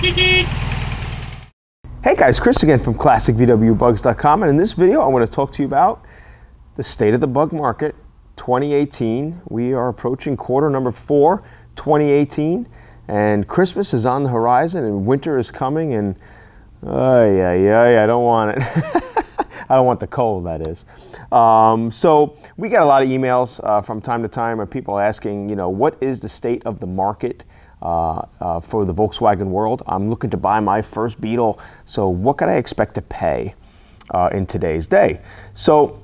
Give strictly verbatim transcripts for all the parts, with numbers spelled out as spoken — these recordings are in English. Hey guys, Chris again from Classic V W Bugs dot com, and in this video I want to talk to you about the state of the bug market twenty eighteen. We are approaching quarter number four twenty eighteen, and Christmas is on the horizon and winter is coming, and oh yeah, yeah, yeah, I don't want it. I don't want the cold, that is. Um, so we get a lot of emails uh, from time to time of people asking, you know, what is the state of the market uh, uh, for the Volkswagen world? I'm looking to buy my first Beetle, so what could I expect to pay uh, in today's day? So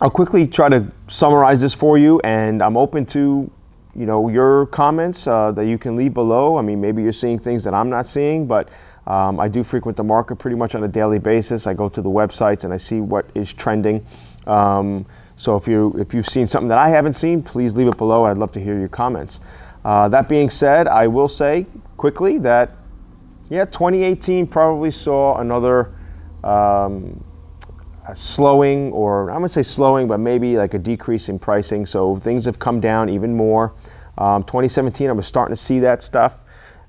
I'll quickly try to summarize this for you, and I'm open to, you know, your comments uh, that you can leave below. I mean, maybe you're seeing things that I'm not seeing, but Um, I do frequent the market pretty much on a daily basis. I go to the websites and I see what is trending. Um, so if, you, if you've seen something that I haven't seen, please leave it below. I'd love to hear your comments. Uh, that being said, I will say quickly that, yeah, twenty eighteen probably saw another um, slowing, or I wouldn't say slowing, but maybe like a decrease in pricing. So things have come down even more. Um, twenty seventeen, I was starting to see that stuff.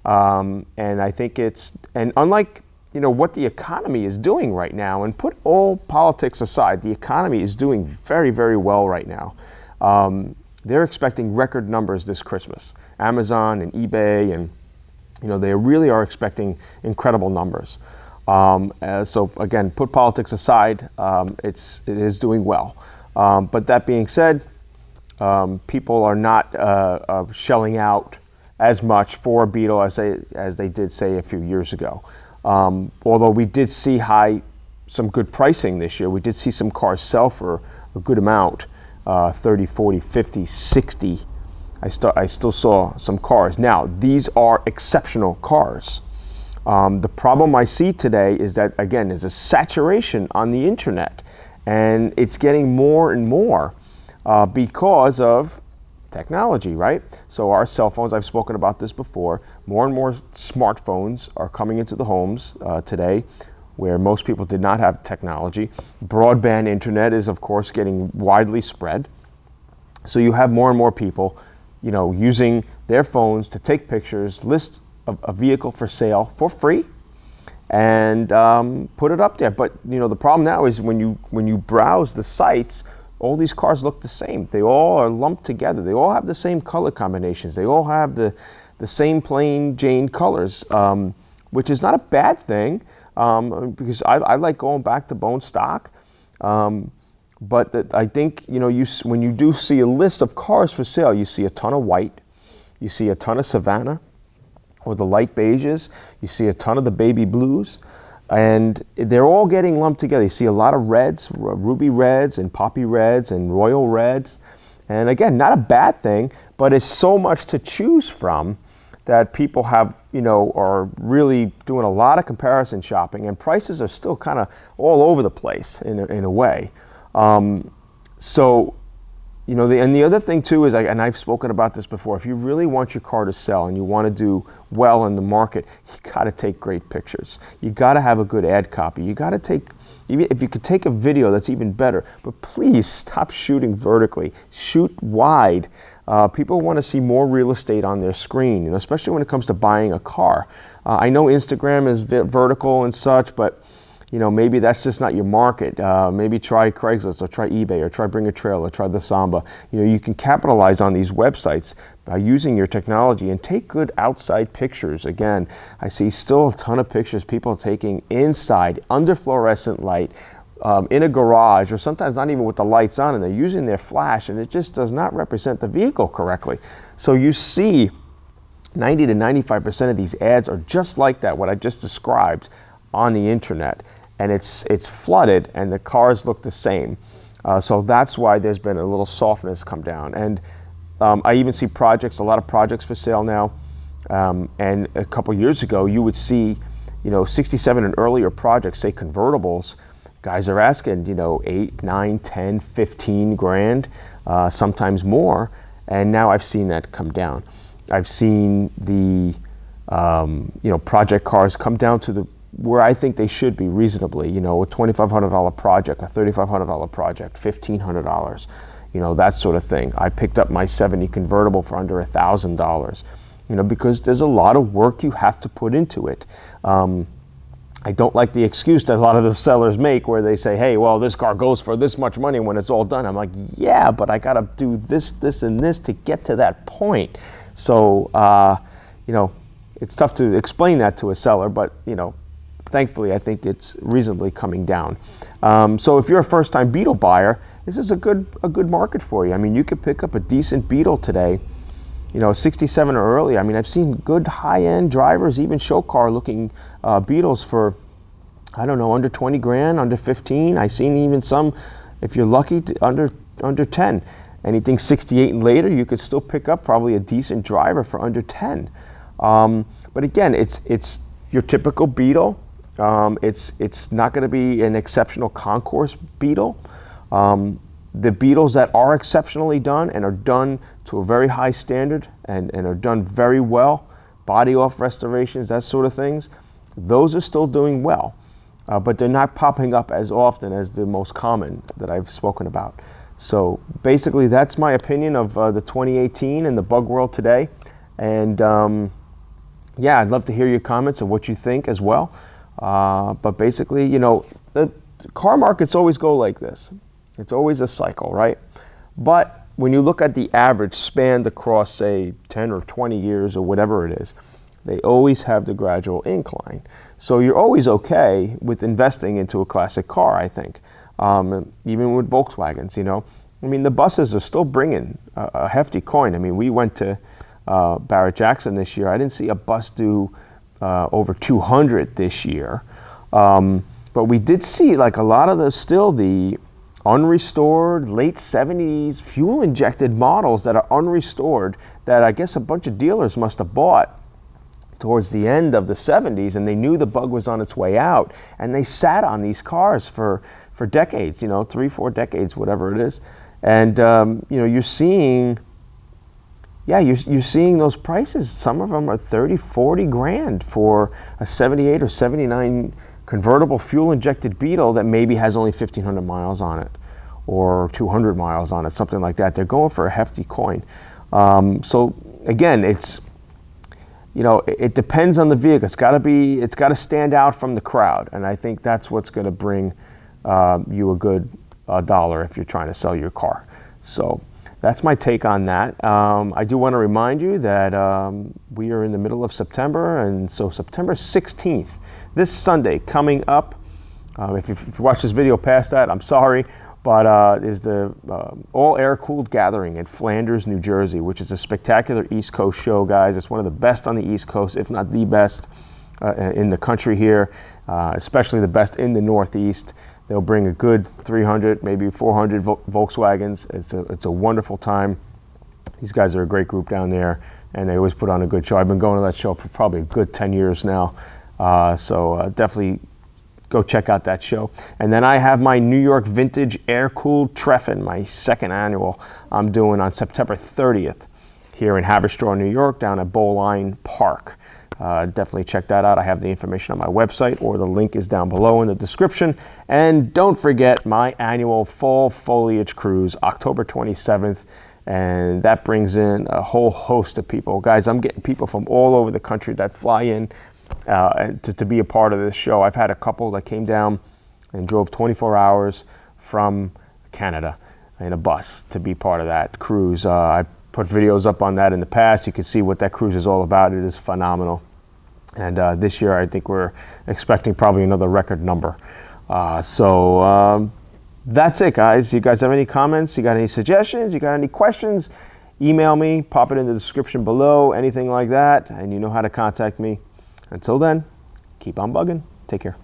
Um, and I think it's, and unlike, you know, what the economy is doing right now, and put all politics aside, the economy is doing very, very well right now. Um, they're expecting record numbers this Christmas. Amazon and eBay, and, you know, they really are expecting incredible numbers. Um, uh, so again, put politics aside, um, it's, it is doing well. Um, but that being said, um, people are not, uh, uh shelling out as much for a Beetle as they, as they did say a few years ago. Um, although we did see high, some good pricing this year. We did see some cars sell for a good amount, uh, thirty, forty, fifty, sixty. I, st I still saw some cars. Now, these are exceptional cars. Um, the problem I see today is that, again, there's a saturation on the internet, and it's getting more and more uh, because of technology, right? So our cell phones, I've spoken about this before, more and more smartphones are coming into the homes uh, today, where most people did not have technology. Broadband internet is, of course, getting widely spread. So you have more and more people, you know, using their phones to take pictures, list a, a vehicle for sale for free, and um, put it up there. But, you know, the problem now is when you, when you browse the sites, all these cars look the same. They all are lumped together. They all have the same color combinations. They all have the, the same plain Jane colors, um, which is not a bad thing, um, because I, I like going back to bone stock. Um, but that I think, you know, you, when you do see a list of cars for sale, you see a ton of white, you see a ton of Savannah or the light beiges, you see a ton of the baby blues. And they're all getting lumped together. You see a lot of reds, ruby reds and poppy reds and royal reds. And again, not a bad thing, but it's so much to choose from that people have, you know, are really doing a lot of comparison shopping, and prices are still kind of all over the place in a, in a way. Um, so, you know, the, and the other thing too is, and I've spoken about this before, if you really want your car to sell and you want to do well in the market, you got to take great pictures. You got to have a good ad copy. You got to take, if you could take a video, that's even better. But please stop shooting vertically. Shoot wide. Uh, people want to see more real estate on their screen, you know, especially when it comes to buying a car. Uh, I know Instagram is vertical and such, but you know, maybe that's just not your market. Uh, maybe try Craigslist, or try eBay, or try Bring a Trailer, or try the Samba. You know, you can capitalize on these websites by using your technology, and take good outside pictures. Again, I see still a ton of pictures people taking inside under fluorescent light, um, in a garage, or sometimes not even with the lights on, and they're using their flash, and it just does not represent the vehicle correctly. So you see ninety to ninety-five percent of these ads are just like that, what I just described on the internet. And it's it's flooded, and the cars look the same. Uh, so that's why there's been a little softness come down. And um, I even see projects, a lot of projects for sale now. Um, and a couple years ago, you would see, you know, sixty-seven and earlier projects, say convertibles, guys are asking, you know, eight, nine, ten, fifteen grand, uh, sometimes more. And now I've seen that come down. I've seen the, um, you know, project cars come down to the, where I think they should be reasonably, you know, a twenty-five hundred dollar project, a thirty-five hundred dollar project, fifteen hundred dollars, you know, that sort of thing. I picked up my seventy convertible for under a thousand dollars. you know, because there's a lot of work you have to put into it. Um, I don't like the excuse that a lot of the sellers make where they say, hey, well, this car goes for this much money when it's all done. I'm like, yeah, but I got to do this, this, and this to get to that point. So, uh, you know, it's tough to explain that to a seller, but, you know, thankfully, I think it's reasonably coming down. Um, so if you're a first-time Beetle buyer, this is a good, a good market for you. I mean, you could pick up a decent Beetle today, you know, sixty-seven or early. I mean, I've seen good high-end drivers, even show car looking uh, Beetles for, I don't know, under twenty grand, under fifteen. I've seen even some, if you're lucky, under, under ten. Anything sixty-eight and later, you could still pick up probably a decent driver for under ten. Um, but again, it's, it's your typical Beetle. Um, it's, it's not going to be an exceptional concourse Beetle. Um, the Beetles that are exceptionally done and are done to a very high standard and, and are done very well, body off restorations, that sort of things, those are still doing well. Uh, but they're not popping up as often as the most common that I've spoken about. So basically that's my opinion of uh, the twenty eighteen and the bug world today. And um, yeah, I'd love to hear your comments and what you think as well. Uh, but basically, you know, the car markets always go like this. It's always a cycle, right? But when you look at the average spanned across, say, ten or twenty years or whatever it is, they always have the gradual incline. So you're always okay with investing into a classic car, I think, um, even with Volkswagens, you know. I mean, the buses are still bringing a, a hefty coin. I mean, we went to uh, Barrett-Jackson this year. I didn't see a bus do Uh, over two hundred this year, um, but we did see like a lot of the still the unrestored late seventies fuel injected models that are unrestored that I guess a bunch of dealers must have bought towards the end of the seventies, and they knew the bug was on its way out, and they sat on these cars for for decades, you know, three four decades, whatever it is. And um, you know, you're seeing Yeah, you're, you're seeing those prices. Some of them are thirty, forty grand for a seventy-eight or seventy-nine convertible fuel-injected Beetle that maybe has only fifteen hundred miles on it or two hundred miles on it, something like that. They're going for a hefty coin. Um, so again, it's, you know, it, it depends on the vehicle. It's got to be, it's got to stand out from the crowd, and I think that's what's going to bring uh, you a good uh, dollar if you're trying to sell your car. So that's my take on that. Um, I do want to remind you that um, we are in the middle of September, and so September sixteenth, this Sunday coming up, uh, if, you, if you watch this video past that, I'm sorry, but uh, is the uh, All Air Cooled Gathering in Flanders, New Jersey, which is a spectacular East Coast show, guys. It's one of the best on the East Coast, if not the best uh, in the country here, uh, especially the best in the Northeast. They'll bring a good three hundred, maybe four hundred Volkswagens. It's a, it's a wonderful time. These guys are a great group down there, and they always put on a good show. I've been going to that show for probably a good ten years now. Uh, so uh, definitely go check out that show. And then I have my New York Vintage Air-Cooled Treffen, my second annual, I'm doing on September thirtieth here in Haverstraw, New York, down at Bowline Park. Uh, definitely check that out. I have the information on my website, or the link is down below in the description. And don't forget my annual Fall Foliage Cruise, October twenty-seventh. And that brings in a whole host of people. Guys, I'm getting people from all over the country that fly in uh, to, to be a part of this show. I've had a couple that came down and drove twenty-four hours from Canada in a bus to be part of that cruise. Uh, I put videos up on that in the past. You can see what that cruise is all about. It is phenomenal. And uh, this year, I think we're expecting probably another record number. Uh, so um, that's it, guys. You guys have any comments? You got any suggestions? You got any questions? Email me. Pop it in the description below. Anything like that. And you know how to contact me. Until then, keep on bugging. Take care.